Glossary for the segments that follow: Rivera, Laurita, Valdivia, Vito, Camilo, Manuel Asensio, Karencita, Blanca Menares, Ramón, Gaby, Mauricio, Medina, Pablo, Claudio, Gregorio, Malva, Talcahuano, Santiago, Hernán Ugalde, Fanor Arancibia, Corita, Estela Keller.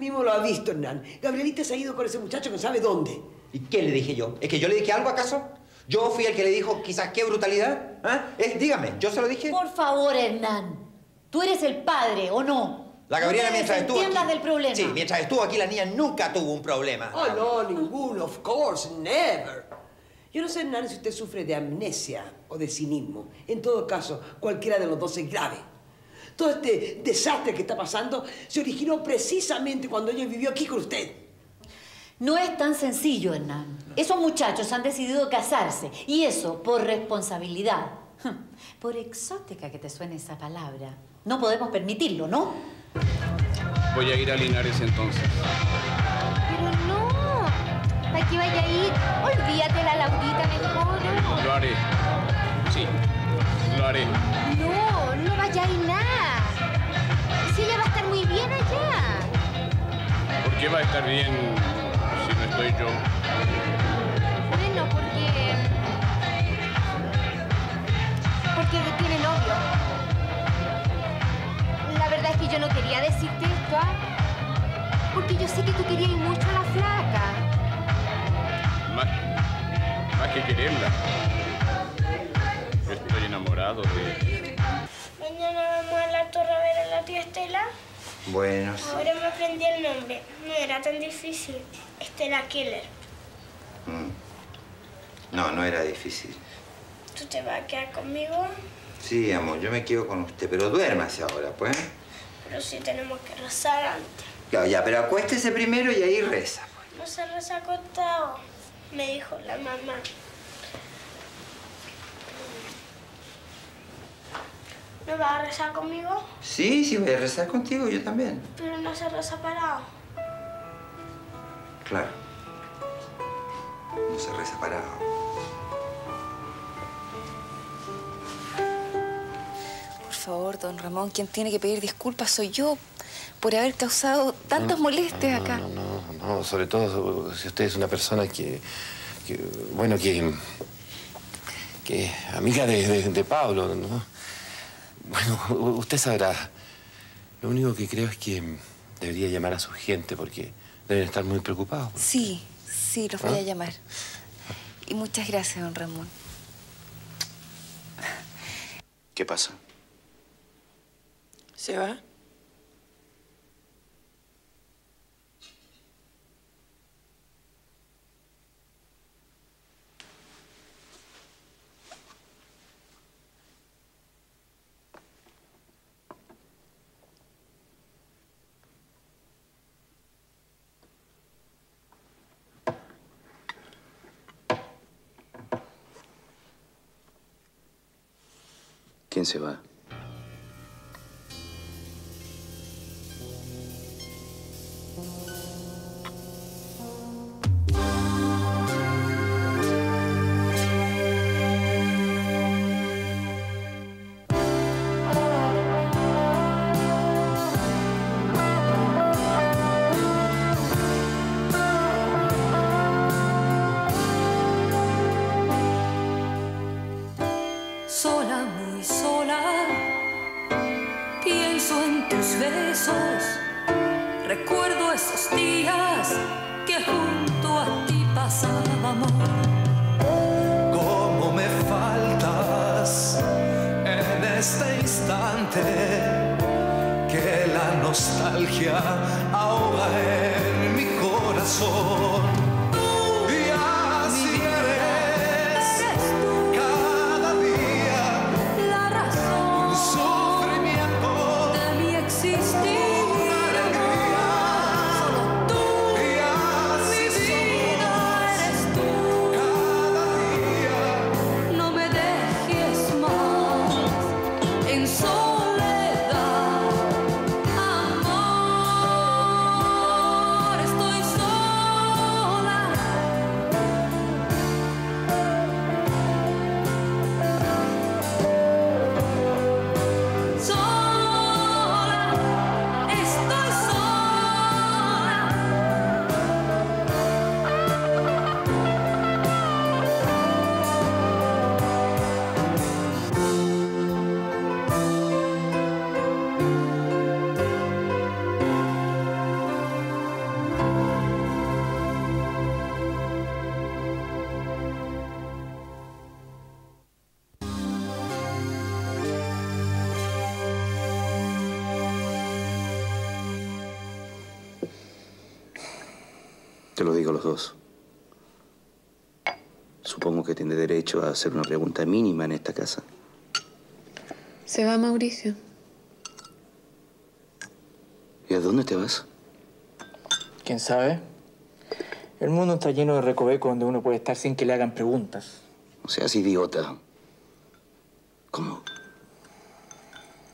Usted mismo lo ha visto, Hernán. Gabrielita se ha ido con ese muchacho que sabe dónde. ¿Y qué le dije yo? ¿Es que yo le dije algo, acaso? ¿Yo fui el que le dijo quizás qué brutalidad? ¿Ah? Dígame, ¿yo se lo dije? Por favor, Hernán. Tú eres el padre, ¿o no? La Gabriela, mientras estuvo aquí... del problema. Sí, mientras estuvo aquí, la niña nunca tuvo un problema. Oh, no, ninguno. Of course, never. Yo no sé, Hernán, si usted sufre de amnesia o de cinismo. En todo caso, cualquiera de los dos es grave. Todo este desastre que está pasando se originó precisamente cuando ella vivió aquí con usted. No es tan sencillo, Hernán. Esos muchachos han decidido casarse, y eso por responsabilidad. Por exótica que te suene esa palabra, no podemos permitirlo, ¿no? Voy a ir a Linares entonces. Pero no, ¿para qué vaya a ir? Olvídate la Laurita mejor. Lo haré, sí, lo haré. No, no vaya a ir nada. Si ella va a estar muy bien allá. ¿Por qué va a estar bien si no estoy yo? Bueno, porque tiene novio. La verdad es que yo no quería decirte esto, ¿ah? Porque yo sé que tú querías mucho a la flaca. Más que quererla. Yo estoy enamorado de... Mañana vamos a la torre a ver a la tía Estela. Bueno, sí. Ahora me aprendí el nombre. No era tan difícil. Estela Keller. No, no era difícil. ¿Tú te vas a quedar conmigo? Sí, amor, yo me quedo con usted, pero duérmase ahora, pues. Pero sí tenemos que rezar antes. Ya, ya, pero acuéstese primero y ahí reza, pues. No se reza acostado, me dijo la mamá. ¿No vas a rezar conmigo? Sí, sí, voy a rezar contigo, yo también. Pero no se reza parado. Claro. No se reza parado. Por favor, don Ramón, quien tiene que pedir disculpas soy yo por haber causado tantas molestias acá. No, sobre todo si usted es una persona que amiga de Pablo, ¿no? Bueno, usted sabrá. Lo único que creo es que debería llamar a su gente porque deben estar muy preocupados. Porque... Sí, los voy a llamar. Y muchas gracias, don Ramón. ¿Qué pasa? ¿Se va? ¿Quién se va? Te lo digo a los dos. Supongo que tiene derecho a hacer una pregunta mínima en esta casa. Se va Mauricio. ¿Y a dónde te vas? ¿Quién sabe? El mundo está lleno de recovecos donde uno puede estar sin que le hagan preguntas. No seas idiota. ¿Cómo?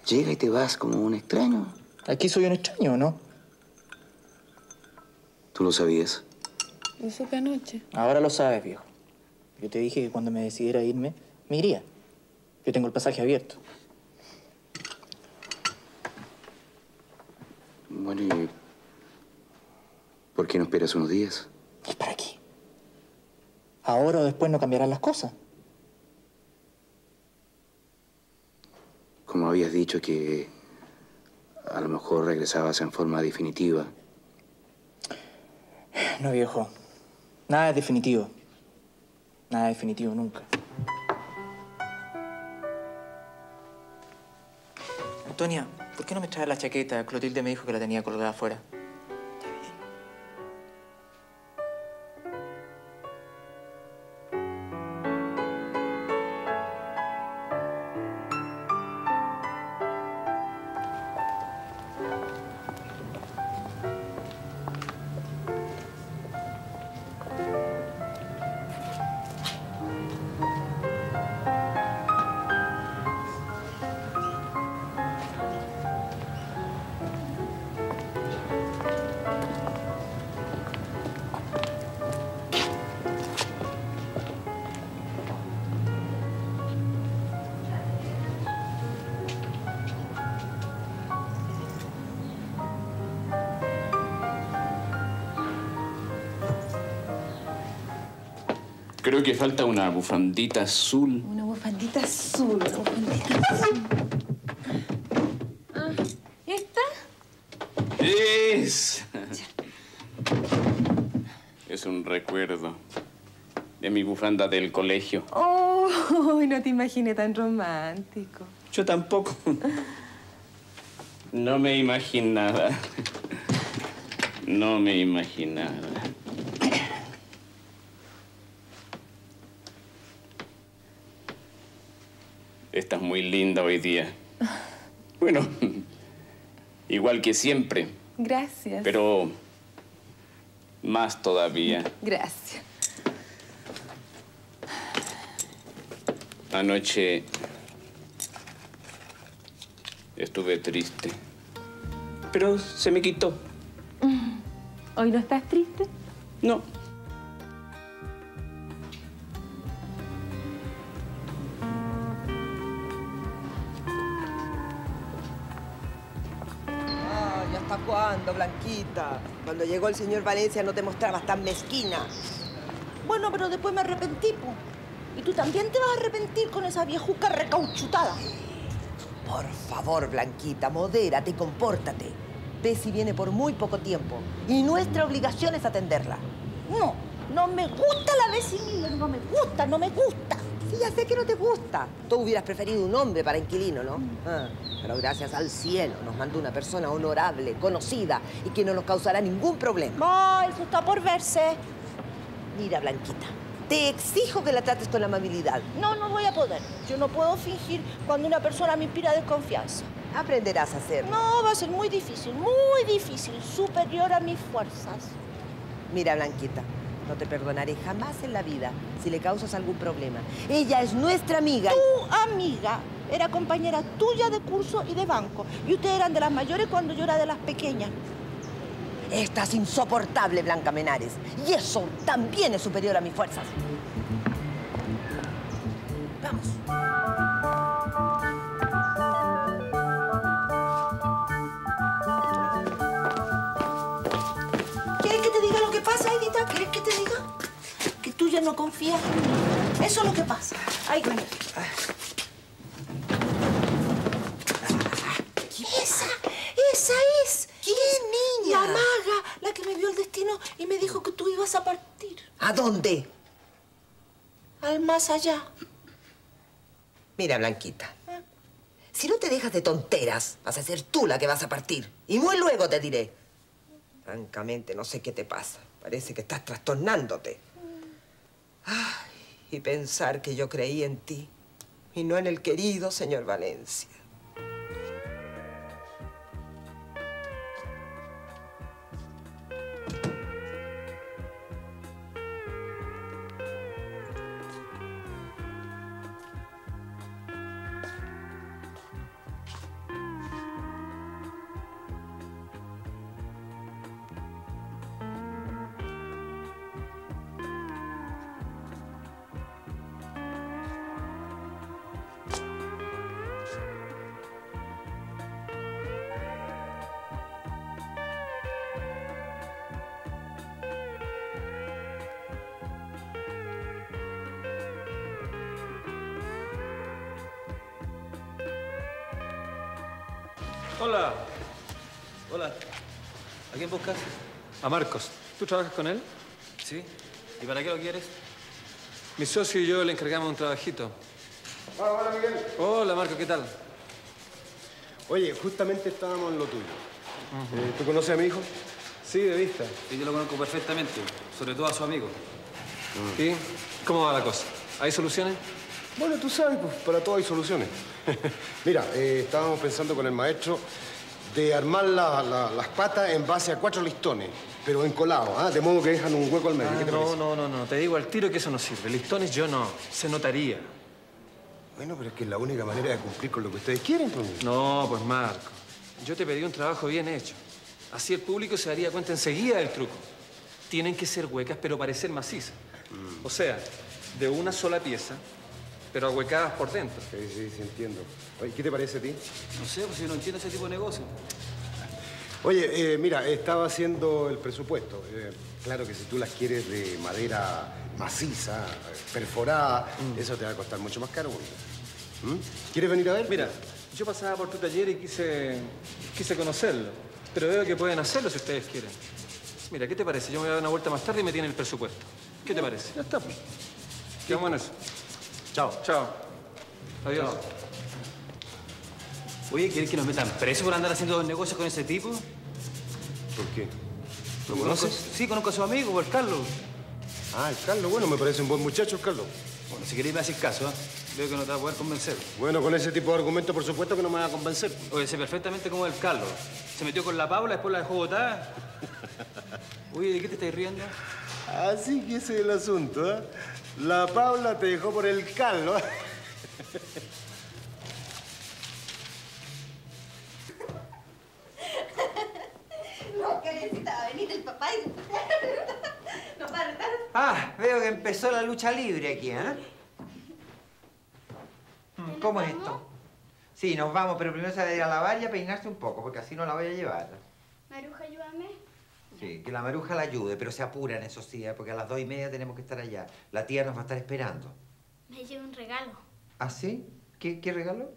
Llega y te vas como un extraño. Aquí soy un extraño, ¿no? ¿Tú lo sabías? Lo supe anoche. Ahora lo sabes, viejo. Yo te dije que cuando me decidiera irme, me iría. Yo tengo el pasaje abierto. Bueno, ¿y por qué no esperas unos días? ¿Y para qué? Ahora o después no cambiarán las cosas. Como habías dicho que a lo mejor regresabas en forma definitiva. No, viejo. Nada es definitivo. Nada es definitivo nunca. Antonia, ¿por qué no me traes la chaqueta? Clotilde me dijo que la tenía colgada afuera. Está bien. Creo que falta una bufandita azul. Una bufandita azul, una bufandita azul. Ah, ¿esta? Es. Es un recuerdo de mi bufanda del colegio. Oh, no te imaginé tan romántico. Yo tampoco. No me imaginaba. No me imaginaba. Estás muy linda hoy día. Bueno, igual que siempre. Gracias. Pero más todavía. Gracias. Anoche estuve triste, pero se me quitó. ¿Hoy no estás triste? No. Blanquita, cuando llegó el señor Valencia no te mostrabas tan mezquina. Bueno, pero después me arrepentí, po. Y tú también te vas a arrepentir con esa viejuca recauchutada. Por favor, Blanquita, modérate y compórtate. Bessie viene por muy poco tiempo y nuestra obligación es atenderla. No, no me gusta la Bessie mía, no me gusta, no me gusta. Sí, ya sé que no te gusta. Tú hubieras preferido un hombre para inquilino, ¿no? Pero gracias al cielo nos mandó una persona honorable, conocida y que no nos causará ningún problema. ¡Ay, eso está por verse! Mira, Blanquita, te exijo que la trates con amabilidad. No, no voy a poder. Yo no puedo fingir cuando una persona me inspira desconfianza. Aprenderás a hacerlo. No, va a ser muy difícil, superior a mis fuerzas. Mira, Blanquita, no te perdonaré jamás en la vida si le causas algún problema. Ella es nuestra amiga. ¡Tu amiga! Era compañera tuya de curso y de banco. Y ustedes eran de las mayores cuando yo era de las pequeñas. Esta es insoportable, Blanca Menares. Y eso también es superior a mis fuerzas. Vamos. ¿Quieres que te diga lo que pasa, Edita? ¿Quieres que te diga? Que tú ya no confías en mí. Eso es lo que pasa. Ay, bueno. Esa es. ¿Quién, niña? La maga, la que me vio el destino y me dijo que tú ibas a partir. ¿A dónde? Al más allá. Mira, Blanquita, si no te dejas de tonteras, vas a ser tú la que vas a partir. Y muy luego te diré. Francamente, no sé qué te pasa. Parece que estás trastornándote. Ay, y pensar que yo creí en ti y no en el querido señor Valencia. Hola. Hola. ¿A quién buscas? A Marcos. ¿Tú trabajas con él? Sí. ¿Y para qué lo quieres? Mi socio y yo le encargamos un trabajito. Hola, hola, Miguel. Hola, Marcos. ¿Qué tal? Oye, justamente estábamos en lo tuyo. ¿Tú conoces a mi hijo? Sí, de vista. Sí, yo lo conozco perfectamente. Sobre todo a su amigo. ¿Y cómo va la cosa? ¿Hay soluciones? Bueno, tú sabes, pues para todo hay soluciones. Mira, estábamos pensando con el maestro de armar las patas en base a 4 listones, pero encolados, ¿ah? De modo que dejan un hueco al medio. ¿Qué te parece? No, te digo al tiro que eso no sirve. Listones yo no, se notaría. Bueno, pero es que es la única manera de cumplir con lo que ustedes quieren, pues. No, pues Marco, yo te pedí un trabajo bien hecho. Así el público se daría cuenta enseguida del truco. Tienen que ser huecas, pero parecer macizas. O sea, de una sola pieza, pero ahuecadas por dentro. Sí, entiendo. Oye, ¿qué te parece a ti? No sé, pues yo no entiendo ese tipo de negocio. Oye, mira, estaba haciendo el presupuesto. Claro que si tú las quieres de madera maciza, perforada, eso te va a costar mucho más caro. ¿Quieres venir a ver? Mira, yo pasaba por tu taller y quise conocerlo. Pero veo que pueden hacerlo si ustedes quieren. Mira, ¿qué te parece? Yo me voy a dar una vuelta más tarde y me tienen el presupuesto. ¿Qué te parece? Ya está. Qué bueno eso. Chao. Chao. Adiós. Chao. Oye, ¿quieres que nos metan presos por andar haciendo los negocios con ese tipo? ¿Por qué? ¿Lo conoces? Sí, conozco a su amigo, por Carlos. Ah, el Carlos. Bueno, me parece un buen muchacho, Carlos. Bueno, si queréis me haces caso, ¿eh? Veo que no te va a poder convencer. Bueno, con ese tipo de argumentos, por supuesto que no me va a convencer. Oye, sé perfectamente cómo es el Carlos. Se metió con la Paula, después la dejó botada. Oye, ¿de qué te estáis riendo? Así que ese es el asunto, ¿eh? La Paula te dejó por el Carlos. No, Karencita, venite el papá y... No partas. Ah, veo que empezó la lucha libre aquí, ¿eh? ¿Cómo es esto? Sí, nos vamos, pero primero se va a ir a lavar y a peinarse un poco, porque así no la voy a llevar. Maruja, ayúdame. Sí, que la Maruja la ayude, pero se apuran, eso sí, ¿eh? Porque a las 2:30 tenemos que estar allá. La tía nos va a estar esperando. Me llevo un regalo. ¿Ah, sí? ¿Qué regalo?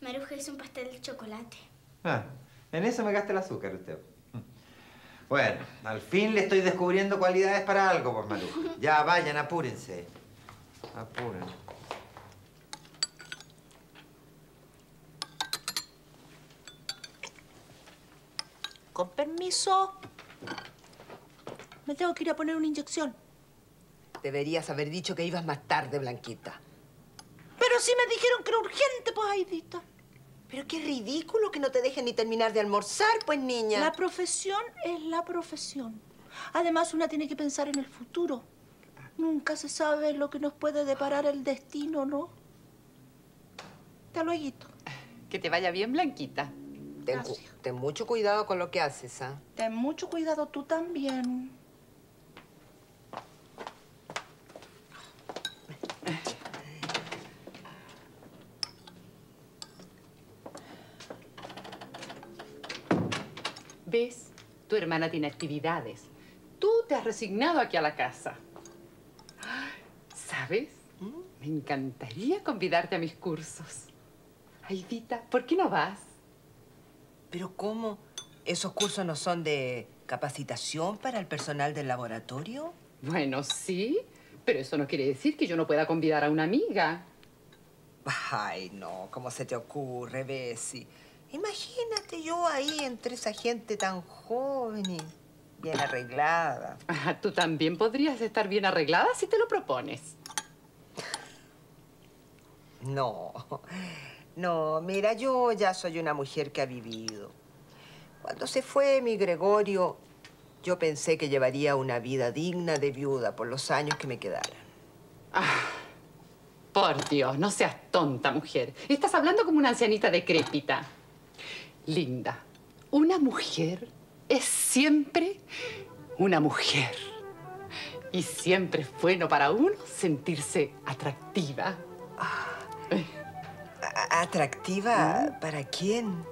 Maruja hizo un pastel de chocolate. Ah, en eso me gasta el azúcar usted. Bueno, al fin le estoy descubriendo cualidades para algo, pues, Maruja. Ya, vayan, apúrense. Apúrense. Con permiso. Me tengo que ir a poner una inyección. Deberías haber dicho que ibas más tarde, Blanquita. Pero sí me dijeron que era urgente, pues, Aidita. Pero qué ridículo que no te dejen ni terminar de almorzar, pues, niña. La profesión es la profesión. Además, una tiene que pensar en el futuro. Nunca se sabe lo que nos puede deparar el destino, ¿no? Hasta luego. Que te vaya bien, Blanquita. Ten mucho cuidado con lo que haces, ¿ah? Ten mucho cuidado tú también. ¿Ves? Tu hermana tiene actividades. Tú te has resignado aquí a la casa. ¿Sabes? Me encantaría convidarte a mis cursos. Aidita, ¿por qué no vas? ¿Pero cómo? ¿Esos cursos no son de capacitación para el personal del laboratorio? Bueno, sí, pero eso no quiere decir que yo no pueda convidar a una amiga. Ay, no, ¿cómo se te ocurre, Bessie? Imagínate yo ahí entre esa gente tan joven y bien arreglada. Tú también podrías estar bien arreglada si te lo propones. No, no, mira, yo ya soy una mujer que ha vivido. Cuando se fue mi Gregorio, yo pensé que llevaría una vida digna de viuda por los años que me quedaran. Ah, por Dios, no seas tonta, mujer. Estás hablando como una ancianita decrépita. Linda, una mujer es siempre una mujer. Y siempre es bueno para uno sentirse atractiva. Ah, ¿atractiva para quién?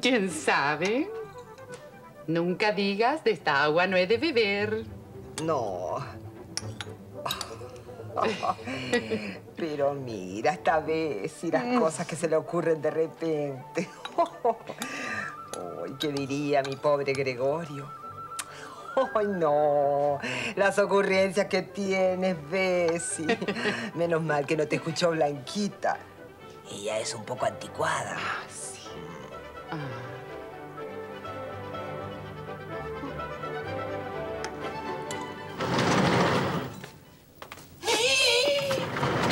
¿Quién sabe? Nunca digas, de esta agua no he de beber. No. Pero mira, esta vez y las cosas que se le ocurren de repente. ¿Qué diría mi pobre Gregorio? ¡Ay, no! Las ocurrencias que tienes, Bessie. Menos mal que no te escuchó Blanquita. Ella es un poco anticuada. Ah, sí. Ah.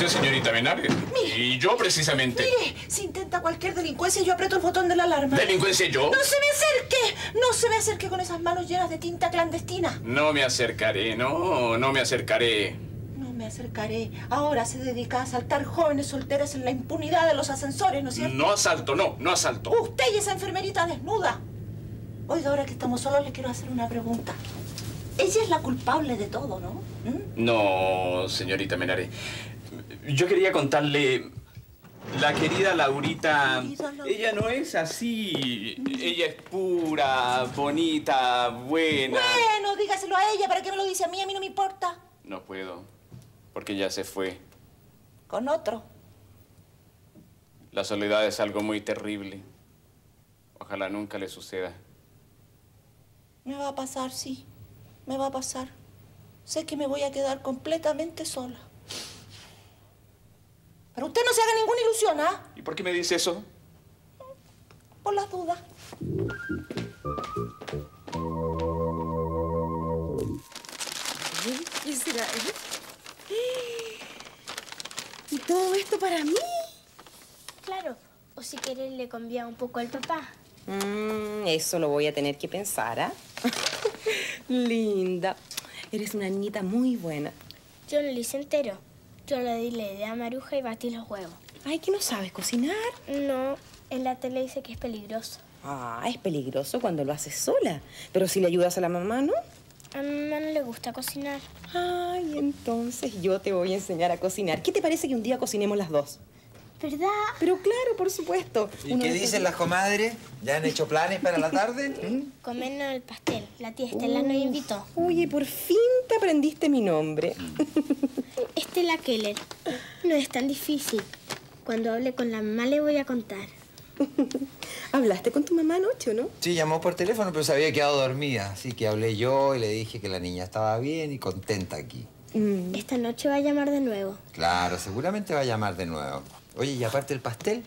Señorita Menares. Mire, y yo precisamente. Mire, si intenta cualquier delincuencia, yo aprieto el botón de la alarma. ¿Delincuencia yo? ¡No se me acerque! ¡No se me acerque con esas manos llenas de tinta clandestina! No me acercaré, no, no me acercaré. No me acercaré. Ahora se dedica a asaltar jóvenes solteras en la impunidad de los ascensores, ¿no es cierto? No asalto, no, no asalto. Usted y esa enfermerita desnuda. Oiga, ahora que estamos solos, le quiero hacer una pregunta. Ella es la culpable de todo, ¿no? ¿Mm? No, señorita Menares. Yo quería contarle, la querida Laurita, ella no es así. Ella es pura, bonita, buena. Bueno, dígaselo a ella, ¿para qué me lo dice a mí? A mí no me importa. No puedo, porque ya se fue. ¿Con otro? La soledad es algo muy terrible. Ojalá nunca le suceda. Me va a pasar, sí. Me va a pasar. Sé que me voy a quedar completamente sola. Pero usted no se haga ninguna ilusión, ¿ah? ¿Y por qué me dice eso? Por las dudas. ¿Qué será? ¿Y todo esto para mí? Claro. O si querés le convía un poco al papá. Eso lo voy a tener que pensar, ¿ah? Linda. Eres una niñita muy buena. Yo no lo hice entero. Yo le di la idea a Maruja y batí los huevos. Ay, ¿que no sabes cocinar? No, en la tele dice que es peligroso. Ah, es peligroso cuando lo haces sola. Pero si le ayudas a la mamá, ¿no? A mi mamá no le gusta cocinar. Ay, entonces yo te voy a enseñar a cocinar. ¿Qué te parece que un día cocinemos las dos? ¿Verdad? Pero claro, por supuesto. ¿Y qué dicen las comadres? ¿Ya han hecho planes para la tarde? Comernos el pastel. La tía Estela nos invitó. Oye, por fin te aprendiste mi nombre. Estela Keller. No es tan difícil. Cuando hable con la mamá le voy a contar. ¿Hablaste con tu mamá anoche o no? Sí, llamó por teléfono, pero se había quedado dormida. Así que hablé yo y le dije que la niña estaba bien y contenta aquí. Esta noche va a llamar de nuevo. Claro, seguramente va a llamar de nuevo. Oye, y aparte el pastel,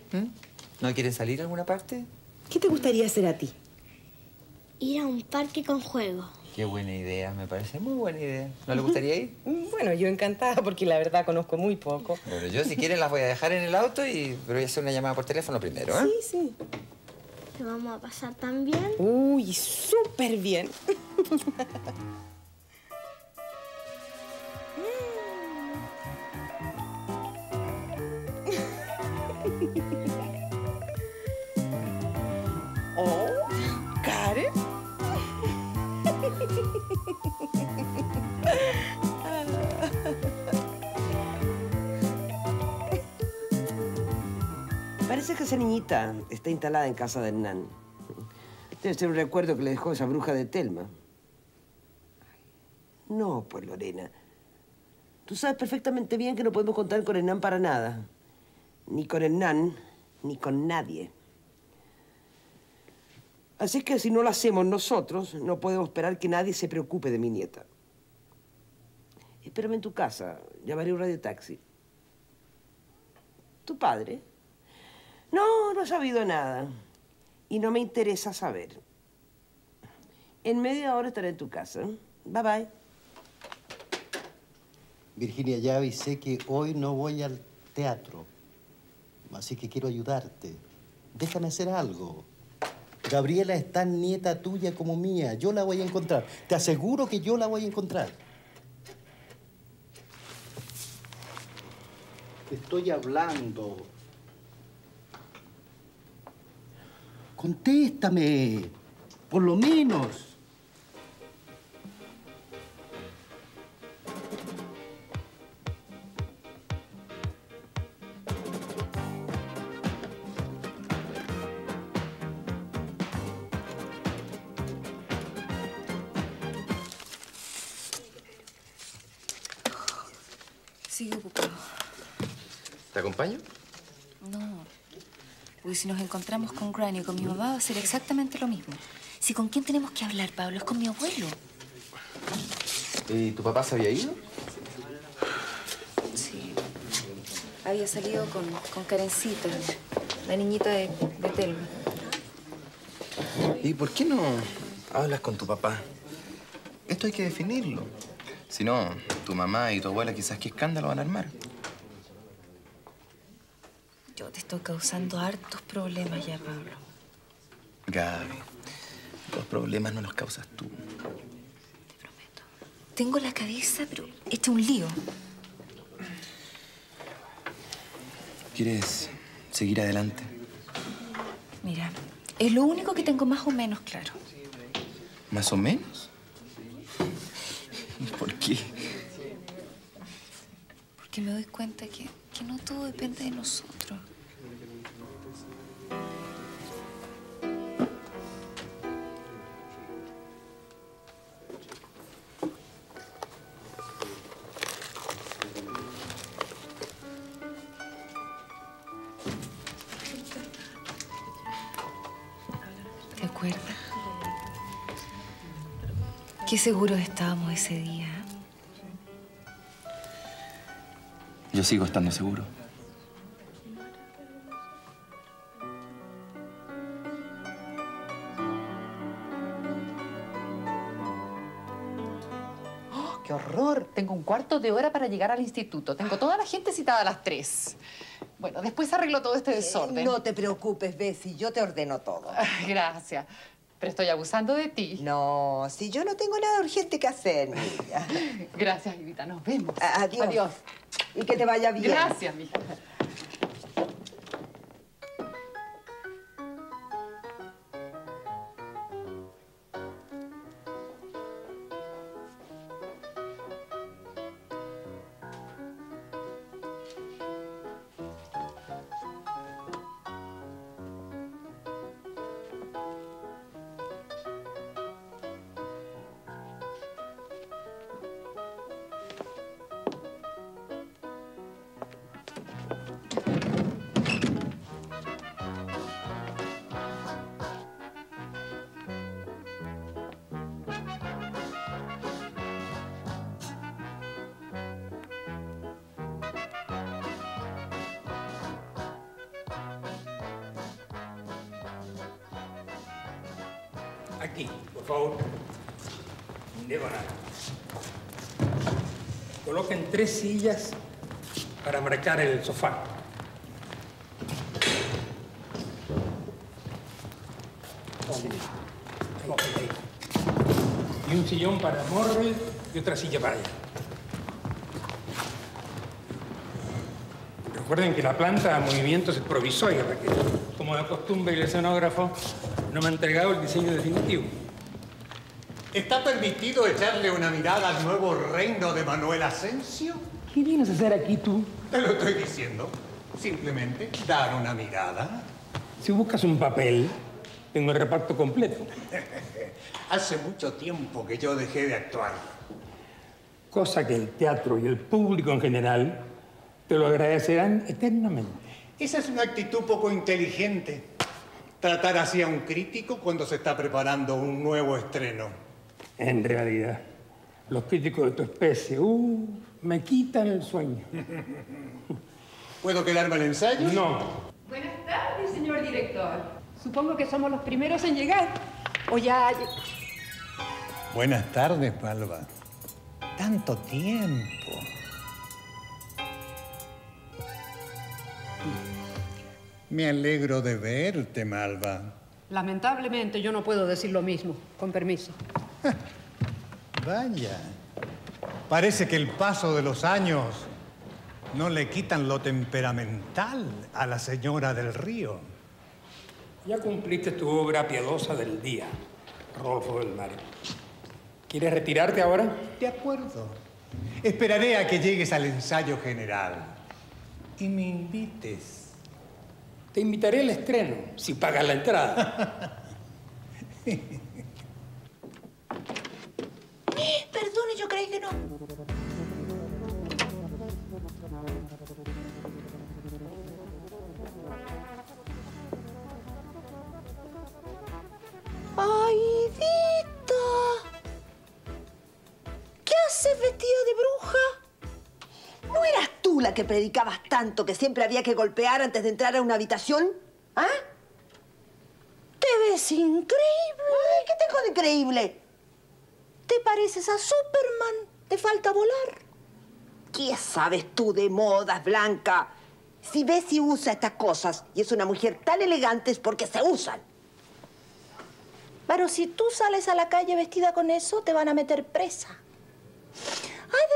¿no quieres salir a alguna parte? ¿Qué te gustaría hacer a ti? Ir a un parque con juegos. Qué buena idea, me parece muy buena idea. ¿No le gustaría ir? Bueno, yo encantada porque la verdad conozco muy poco. Bueno, yo si quieres las voy a dejar en el auto y voy a hacer una llamada por teléfono primero, ¿eh? Sí, sí. ¿Lo vamos a pasar tan bien? Uy, súper bien. Oh, Karen. Parece que esa niñita está instalada en casa de Hernán. Debe ser un recuerdo que le dejó esa bruja de Telma. No, pues Lorena. Tú sabes perfectamente bien que no podemos contar con Hernán para nada. Ni con Hernán, ni con nadie. Así que si no lo hacemos nosotros, no podemos esperar que nadie se preocupe de mi nieta. Espérame en tu casa, llamaré un radiotaxi. ¿Tu padre? No, no he sabido nada. Y no me interesa saber. En media hora estaré en tu casa. Bye, bye. Virginia, ya avisé que hoy no voy al teatro. Así que quiero ayudarte. Déjame hacer algo. Gabriela es tan nieta tuya como mía. Yo la voy a encontrar. Te aseguro que yo la voy a encontrar. Te estoy hablando. Contéstame. Por lo menos. Sigue ocupado. ¿Te acompaño? No. Porque si nos encontramos con Granny y con mi mamá va a ser exactamente lo mismo. Si con quién tenemos que hablar, Pablo, es con mi abuelo. ¿Y tu papá se había ido? Sí. Había salido con Karencita, la niñita de Telma. ¿Y por qué no hablas con tu papá? Esto hay que definirlo. Si no, tu mamá y tu abuela quizás qué escándalo van a armar. Yo te estoy causando hartos problemas ya, Pablo. Gaby, los problemas no los causas tú. Te prometo. Tengo la cabeza, pero este es un lío. ¿Quieres seguir adelante? Mira, es lo único que tengo más o menos claro. ¿Más o menos? ¿Por qué? Porque me doy cuenta que no todo depende de nosotros. ¿Te acuerdas? Qué seguros estábamos ese día. Yo sigo estando seguro. ¡Oh, qué horror! Tengo un cuarto de hora para llegar al instituto. Tengo toda la gente citada a las 3. Bueno, después arreglo todo este desorden. No te preocupes, Bessie. Yo te ordeno todo. Gracias. Pero estoy abusando de ti. No, si yo no tengo nada urgente que hacer, mija. Gracias, Ivita. Nos vemos. Adiós. Adiós. Y que te vaya bien. Gracias, mija. Aquí, por favor. De banana. Coloquen 3 sillas para marcar el sofá. Ahí. Y un sillón para Morrel y otra silla para ella. Recuerden que la planta de movimientos es provisoria, porque como de costumbre el escenógrafo no me ha entregado el diseño definitivo. ¿Está permitido echarle una mirada al nuevo reino de Manuel Asensio? ¿Qué vienes a hacer aquí tú? Te lo estoy diciendo. Simplemente dar una mirada. Si buscas un papel, tengo el reparto completo. Hace mucho tiempo que yo dejé de actuar. Cosa que el teatro y el público en general te lo agradecerán eternamente. Esa es una actitud poco inteligente. Tratar así a un crítico cuando se está preparando un nuevo estreno. En realidad, los críticos de tu especie, me quitan el sueño. ¿Puedo quedarme al ensayo? No. Buenas tardes, señor director. Supongo que somos los primeros en llegar. O ya... Buenas tardes, Malva. Tanto tiempo. Me alegro de verte, Malva. Lamentablemente yo no puedo decir lo mismo. Con permiso. Vaya. Parece que el paso de los años no le quitan lo temperamental a la señora del Río. Ya cumpliste tu obra piadosa del día, Rodolfo Belmar. ¿Quieres retirarte ahora? De acuerdo. Esperaré a que llegues al ensayo general y me invites. Te invitaré al estreno, si pagas la entrada. Perdone, yo creí que no. ¡Ay, Vito! ¿Qué haces vestida de bruja? ¿No eras tú la que predicabas tanto que siempre había que golpear antes de entrar a una habitación? ¿Ah? Te ves increíble. Ay, ¿qué tengo de increíble? Te pareces a Superman. Te falta volar. ¿Qué sabes tú de modas, Blanca? Si Bessie usa estas cosas y es una mujer tan elegante es porque se usan. Pero si tú sales a la calle vestida con eso, te van a meter presa.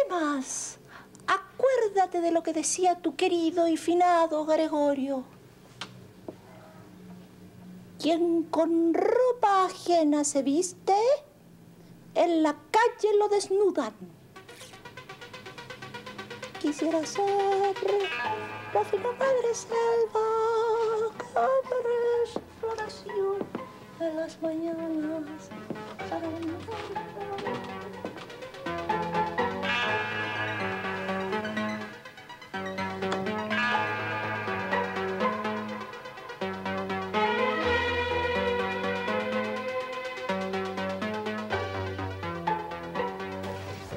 Además, acuérdate de lo que decía tu querido y finado Gregorio. Quien con ropa ajena se viste, en la calle lo desnudan. Quisiera ser la fina madre selva que aparece floración en las mañanas.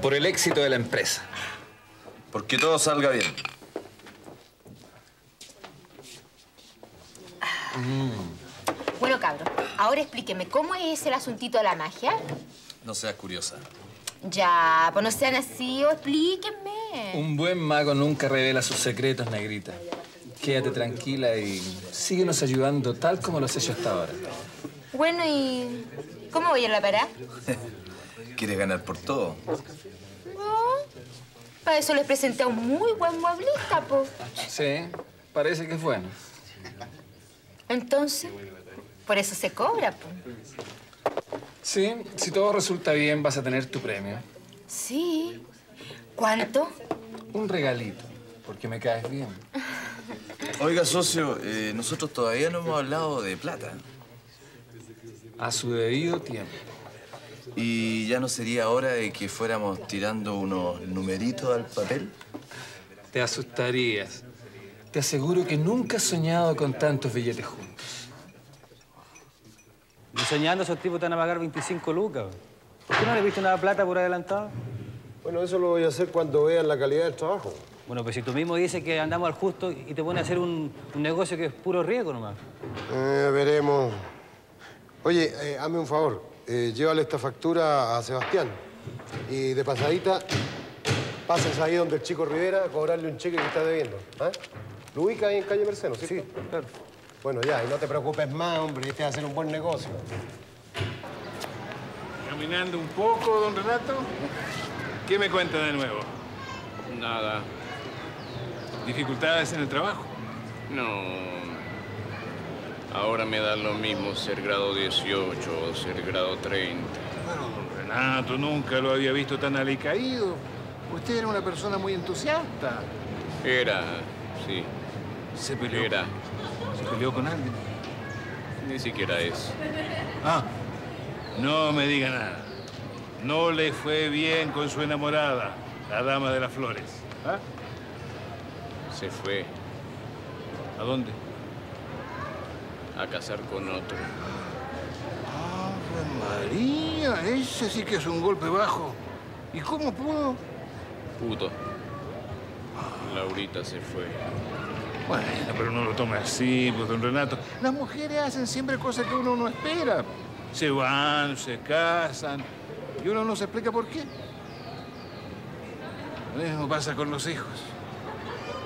Por el éxito de la empresa. Porque todo salga bien. Bueno, cabros, ahora explíqueme, ¿cómo es el asuntito de la magia? No seas curiosa. Ya, pues no sean así, explíquenme. Un buen mago nunca revela sus secretos, negrita. Quédate tranquila y síguenos ayudando tal como lo has hecho hasta ahora. Bueno, ¿y cómo voy a la parada? ¿Quieres ganar por todo? Para eso les presenté a un muy buen mueblista, po. Sí, parece que es bueno. Entonces, por eso se cobra, po. Sí, si todo resulta bien, vas a tener tu premio. Sí. ¿Cuánto? Un regalito, porque me caes bien. Oiga, socio, nosotros todavía no hemos hablado de plata. A su debido tiempo. ¿Y ya no sería hora de que fuéramos tirando unos numeritos al papel? Te asustarías. Te aseguro que nunca has soñado con tantos billetes juntos. Y soñando esos tipos te van a pagar 25 lucas. ¿Por qué no le viste una plata por adelantado? Bueno, eso lo voy a hacer cuando vean la calidad del trabajo. Bueno, pues si tú mismo dices que andamos al justo y te pones a hacer un negocio que es puro riesgo nomás. Veremos. Oye, hazme un favor. Llévale esta factura a Sebastián. Y de pasadita, pasas ahí donde el chico Rivera a cobrarle un cheque que está debiendo. ¿Eh? Lo ubica ahí en calle Merceno, ¿sí? Sí, claro. Bueno, ya, y no te preocupes más, hombre, que te va a hacer un buen negocio. Caminando un poco, don Renato. ¿Qué me cuenta de nuevo? Nada. ¿Dificultades en el trabajo? No. Ahora me da lo mismo ser grado 18 o ser grado 30. Bueno, don Renato, nunca lo había visto tan alicaído. Usted era una persona muy entusiasta. Era, sí. ¿Se peleó? Era. ¿Se peleó con alguien? Ni siquiera eso. Ah, no me diga nada. No le fue bien con su enamorada, la dama de las flores. ¿Ah? Se fue. ¿A dónde? A casar con otro. ¡Ave María! Ese sí que es un golpe bajo. ¿Y cómo pudo? Pudo. Laurita se fue. Bueno, pero no lo tome así, pues, don Renato. Las mujeres hacen siempre cosas que uno no espera. Se van, se casan, y uno no se explica por qué. Lo mismo pasa con los hijos.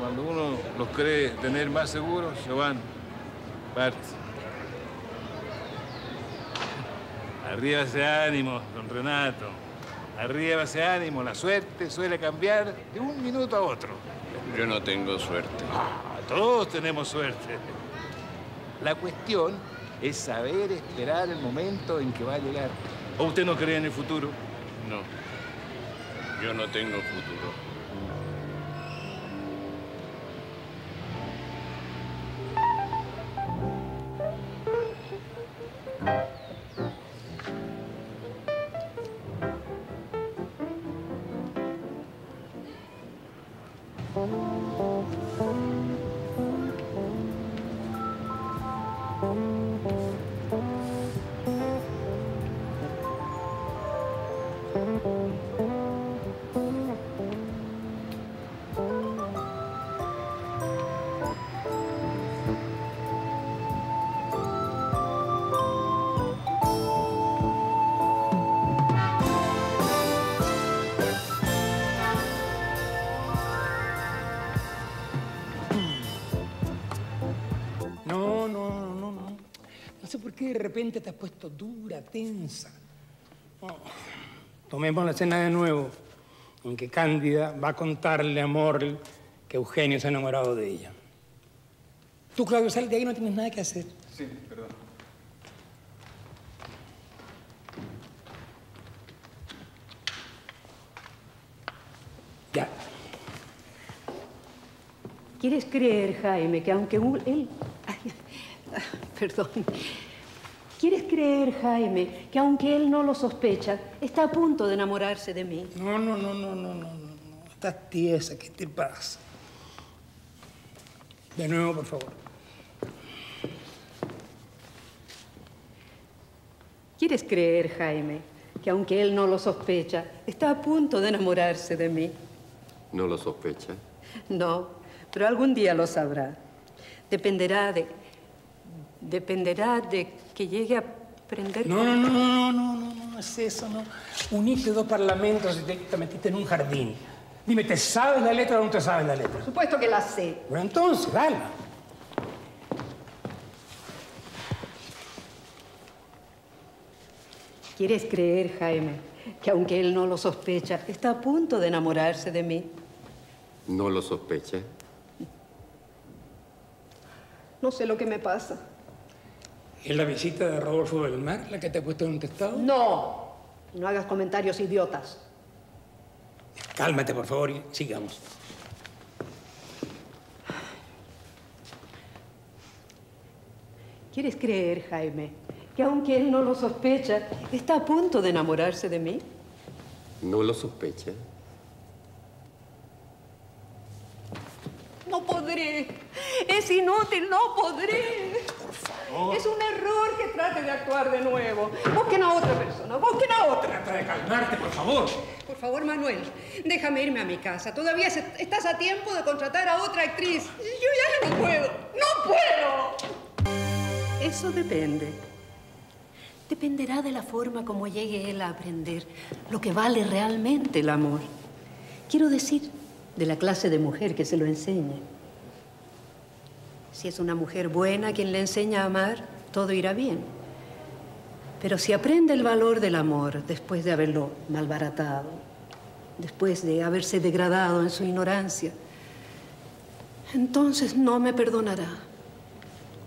Cuando uno los cree tener más seguros, se van. Parten. Arriba ese ánimo, don Renato. Arriba ese ánimo. La suerte suele cambiar de un minuto a otro. Yo no tengo suerte. Ah, todos tenemos suerte. La cuestión es saber esperar el momento en que va a llegar. ¿O usted no cree en el futuro? No. Yo no tengo futuro. De repente te has puesto dura, tensa. Oh. Tomemos la escena de nuevo, en que Cándida va a contarle a Morl que Eugenio se ha enamorado de ella. Tú, Claudio, sal de ahí, no tienes nada que hacer. Sí, perdón. Ya. ¿Quieres creer, Jaime, que aunque él... Ay, perdón. ¿Quieres creer, Jaime, que aunque él no lo sospecha, está a punto de enamorarse de mí? No, no, no, no, no, no, no. Estás tiesa, ¿qué te pasa? De nuevo, por favor. ¿Quieres creer, Jaime, que aunque él no lo sospecha, está a punto de enamorarse de mí? ¿No lo sospecha? No, pero algún día lo sabrá. Dependerá de que llegue a prender... No, no, no, no, no, no, no, no es eso, no. Uniste dos parlamentos y te metiste en un jardín. Dime, ¿te sabes la letra o no te sabes la letra? Por supuesto que la sé. Bueno, entonces, dale. ¿Quieres creer, Jaime, que aunque él no lo sospecha, está a punto de enamorarse de mí? ¿No lo sospecha? No sé lo que me pasa. ¿Es la visita de Rodolfo Belmar la que te ha puesto en un testado? ¡No! No hagas comentarios idiotas. Cálmate, por favor, y sigamos. ¿Quieres creer, Jaime, que aunque él no lo sospecha, está a punto de enamorarse de mí? ¿No lo sospecha? No podré. Es inútil, no podré. Por favor. Es un error que trate de actuar de nuevo. Busquen a otra persona, busquen a otra. Trata de calmarte, por favor. Por favor, Manuel, déjame irme a mi casa. Todavía estás a tiempo de contratar a otra actriz. Yo ya no puedo. ¡No puedo! Eso depende. Dependerá de la forma como llegue él a aprender lo que vale realmente el amor. Quiero decir... de la clase de mujer que se lo enseñe. Si es una mujer buena quien le enseña a amar, todo irá bien. Pero si aprende el valor del amor después de haberlo malbaratado, después de haberse degradado en su ignorancia, entonces no me perdonará.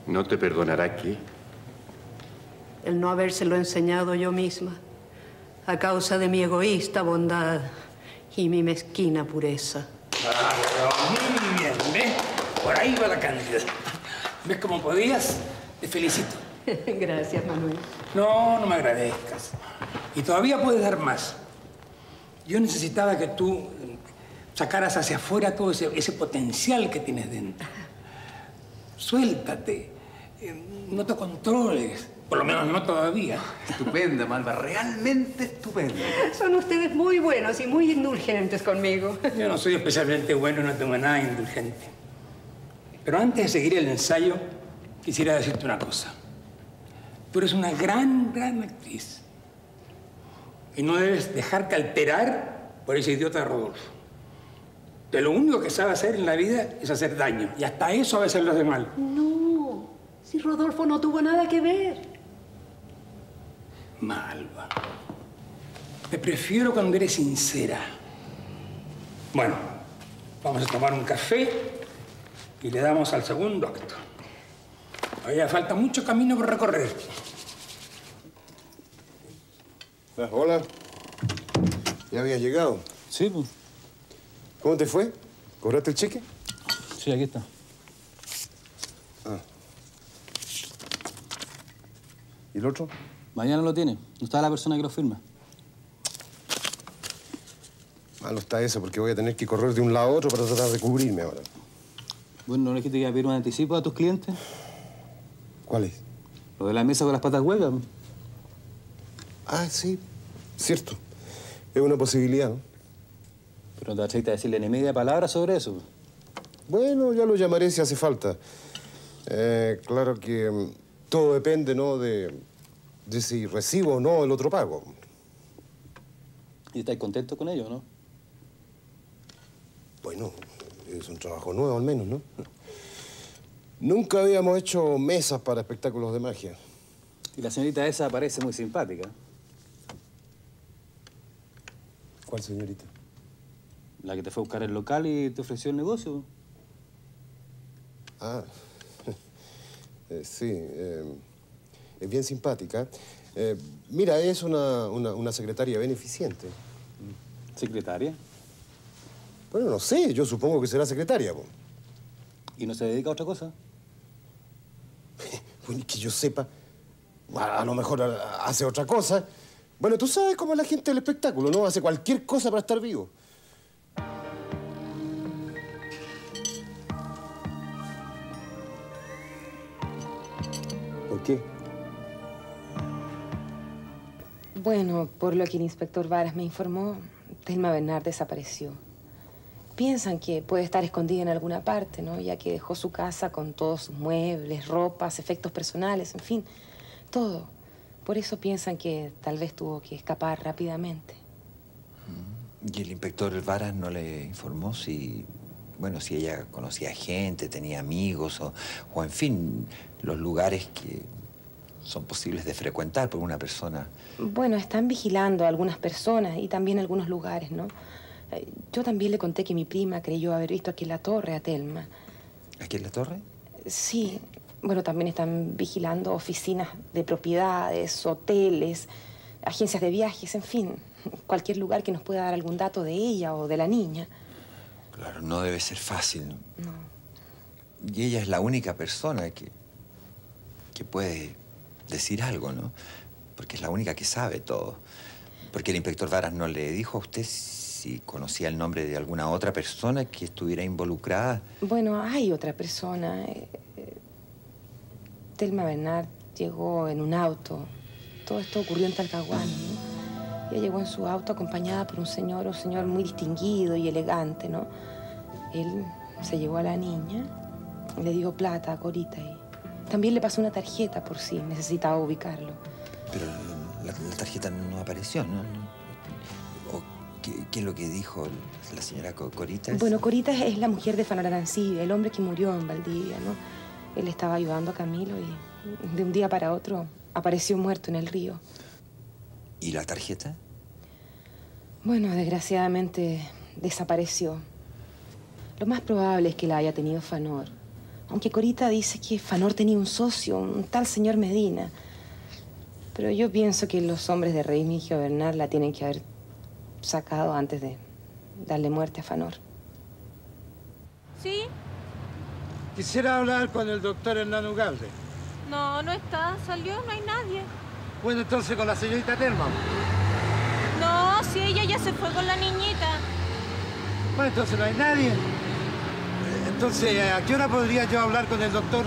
¿No te perdonará qué? El no habérselo enseñado yo misma, a causa de mi egoísta bondad y mi mezquina pureza. Ah, muy bien, ¿ves? Por ahí va la Cándida. ¿Ves cómo podías? Te felicito. Gracias, Manuel. No, no me agradezcas. Y todavía puedes dar más. Yo necesitaba que tú sacaras hacia afuera todo ese potencial que tienes dentro. Suéltate. No te controles. Por lo menos no todavía. Estupenda, Malva. Realmente estupenda. Son ustedes muy buenos y muy indulgentes conmigo. Yo no soy especialmente bueno, no tengo nada indulgente. Pero antes de seguir el ensayo, quisiera decirte una cosa. Tú eres una gran actriz. Y no debes dejarte alterar por ese idiota Rodolfo. De lo único que sabe hacer en la vida es hacer daño. Y hasta eso a veces lo hace mal. No, si Rodolfo no tuvo nada que ver. Malva. Te prefiero cuando eres sincera. Bueno, vamos a tomar un café y le damos al segundo acto. Todavía falta mucho camino por recorrer. Hola. ¿Ya habías llegado? Sí, pues. ¿Cómo te fue? ¿Cobraste el cheque? Sí, aquí está. Ah. ¿Y el otro? Mañana lo tiene. No está la persona que lo firma. Malo está eso, porque voy a tener que correr de un lado a otro para tratar de cubrirme ahora. Bueno, ¿no dijiste que iba a pedir un anticipo a tus clientes? ¿Cuál es? Lo de la mesa con las patas huecas. Ah, sí. Cierto. Es una posibilidad, ¿no? Pero no te atreves a decirle ni media palabra sobre eso. Bueno, ya lo llamaré si hace falta. Claro que todo depende, ¿no? De si recibo o no el otro pago. ¿Y estáis contentos con ello, no? Bueno, es un trabajo nuevo al menos, ¿no? Nunca habíamos hecho mesas para espectáculos de magia. Y la señorita esa parece muy simpática. ¿Cuál señorita? La que te fue a buscar el local y te ofreció el negocio. Ah, sí, es bien simpática. Mira, es una secretaria beneficiente. ¿Secretaria? Bueno, no sé, yo supongo que será secretaria. ¿Po? ¿Y no se dedica a otra cosa? Bueno, que yo sepa, a lo mejor hace otra cosa. Bueno, tú sabes cómo es la gente del espectáculo, ¿no? Hace cualquier cosa para estar vivo. ¿Por qué? Bueno, por lo que el inspector Varas me informó, Telma Bernard desapareció. Piensan que puede estar escondida en alguna parte, ¿no? Ya que dejó su casa con todos sus muebles, ropas, efectos personales, en fin, todo. Por eso piensan que tal vez tuvo que escapar rápidamente. ¿Y el inspector Varas no le informó si... Bueno, si ella conocía gente, tenía amigos o en fin, los lugares que son posibles de frecuentar por una persona? Bueno, están vigilando a algunas personas y también algunos lugares, ¿no? Yo también le conté que mi prima creyó haber visto aquí en la torre a Telma. ¿Aquí en la torre? Sí. Bueno, también están vigilando oficinas de propiedades, hoteles, agencias de viajes, en fin. Cualquier lugar que nos pueda dar algún dato de ella o de la niña. Claro, no debe ser fácil. No. Y ella es la única persona que puede decir algo, ¿no? Porque es la única que sabe todo. Porque el inspector Varas no le dijo a usted si conocía el nombre de alguna otra persona que estuviera involucrada. Bueno, hay otra persona. Telma Bernard llegó en un auto. Todo esto ocurrió en Talcahuano, ¿no? Ella llegó en su auto acompañada por un señor muy distinguido y elegante, ¿no? Él se llevó a la niña, le dio plata a Corita y también le pasó una tarjeta por si necesitaba ubicarlo. Pero la tarjeta no apareció, ¿no? ¿O qué es lo que dijo la señora Corita? Bueno, Corita es la mujer de Fanor Arancibia, el hombre que murió en Valdivia, ¿no? Él estaba ayudando a Camilo y de un día para otro apareció muerto en el río. ¿Y la tarjeta? Bueno, desgraciadamente desapareció. Lo más probable es que la haya tenido Fanor. Aunque Corita dice que Fanor tenía un socio, un tal señor Medina. Pero yo pienso que los hombres de Remigio Bernal la tienen que haber sacado antes de darle muerte a Fanor. ¿Sí? Quisiera hablar con el doctor Hernán Ugalde. No, no está. Salió, no hay nadie. Bueno, entonces con la señorita Terman. No, si ella ya se fue con la niñita. Bueno, entonces no hay nadie. Entonces, ¿a qué hora podría yo hablar con el doctor?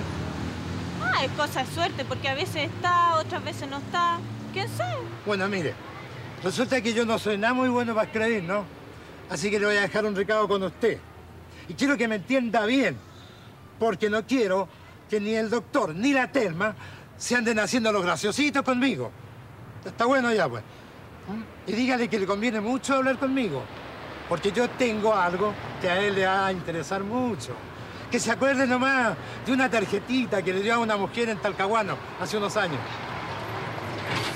Ah, es cosa de suerte, porque a veces está, otras veces no está. ¿Quién sabe? Bueno, mire, resulta que yo no soy nada muy bueno para escribir, ¿no? Así que le voy a dejar un recado con usted. Y quiero que me entienda bien. porque no quiero que ni el doctor ni la Telma se anden haciendo los graciositos conmigo. Está bueno ya, pues. Y dígale que le conviene mucho hablar conmigo, porque yo tengo algo que a él le va a interesar mucho. Que se acuerde nomás de una tarjetita que le dio a una mujer en Talcahuano hace unos años.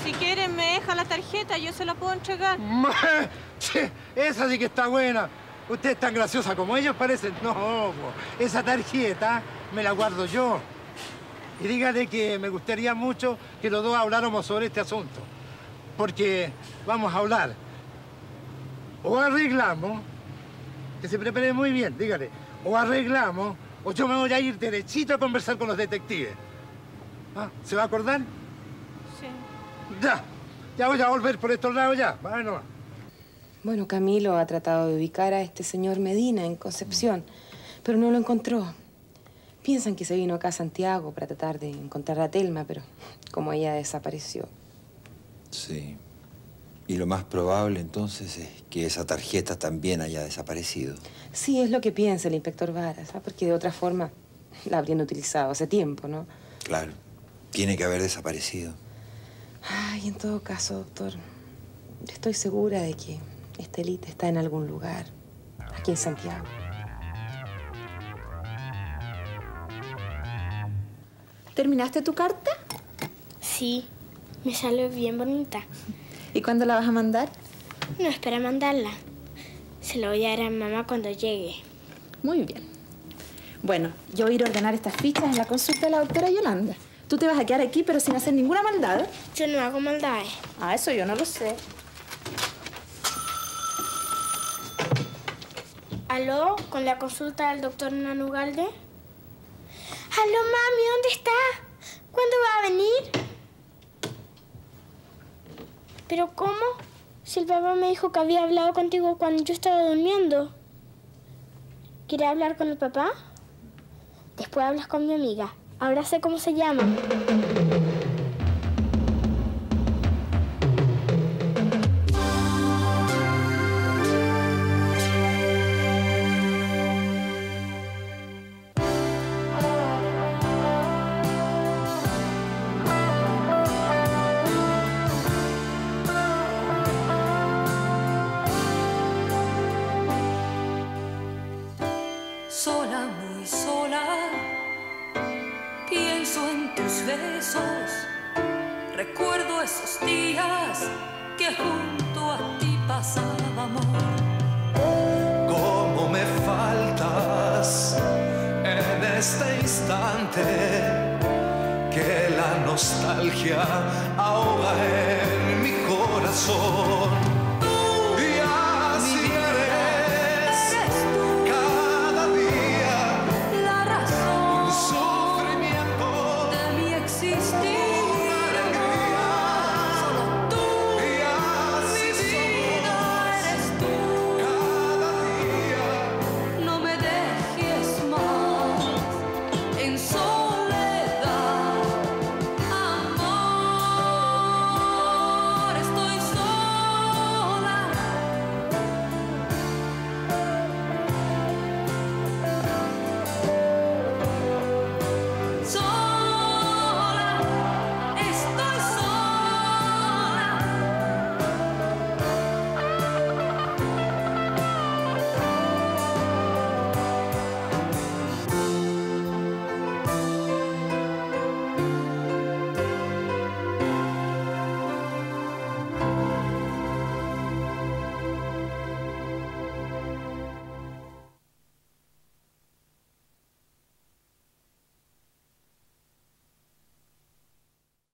Si quieren, me deja la tarjeta, yo se la puedo entregar. Che, esa sí que está buena. Usted es tan graciosa como ellos parecen. No, esa tarjeta me la guardo yo. Y dígale que me gustaría mucho que los dos habláramos sobre este asunto. Porque vamos a hablar. O arreglamos, que se prepare muy bien, dígale. O arreglamos, o yo me voy a ir derechito a conversar con los detectives. ¿Ah? ¿Se va a acordar? Sí. Ya voy a volver por estos lados ya. Bueno. Bueno, Camilo ha tratado de ubicar a este señor Medina en Concepción, pero no lo encontró. Piensan que se vino acá a Santiago para tratar de encontrar a Telma, pero como ella desapareció. Sí. Y lo más probable, entonces, es que esa tarjeta también haya desaparecido. Sí, es lo que piensa el inspector Varas, ¿sabes? Porque de otra forma la habrían utilizado hace tiempo, ¿no? Claro. Tiene que haber desaparecido. Ay, en todo caso, doctor, estoy segura de que Estelita está en algún lugar, aquí en Santiago. ¿Terminaste tu carta? Sí, me salió bien bonita. ¿Y cuándo la vas a mandar? No, espera mandarla. Se la voy a dar a mamá cuando llegue. Muy bien. Bueno, yo voy a ir a ordenar estas fichas en la consulta de la doctora Yolanda. Tú te vas a quedar aquí, pero sin hacer ninguna maldad. Yo no hago maldades. Ah, eso yo no lo sé. ¿Aló? ¿Con la consulta del doctor Hernán Ugalde? ¿Aló, mami? ¿Dónde está? ¿Cuándo va a venir? ¿Pero cómo? Si el papá me dijo que había hablado contigo cuando yo estaba durmiendo. ¿Quieres hablar con el papá? Después hablas con mi amiga. Ahora sé cómo se llama. Que la nostalgia ahoga en mi corazón.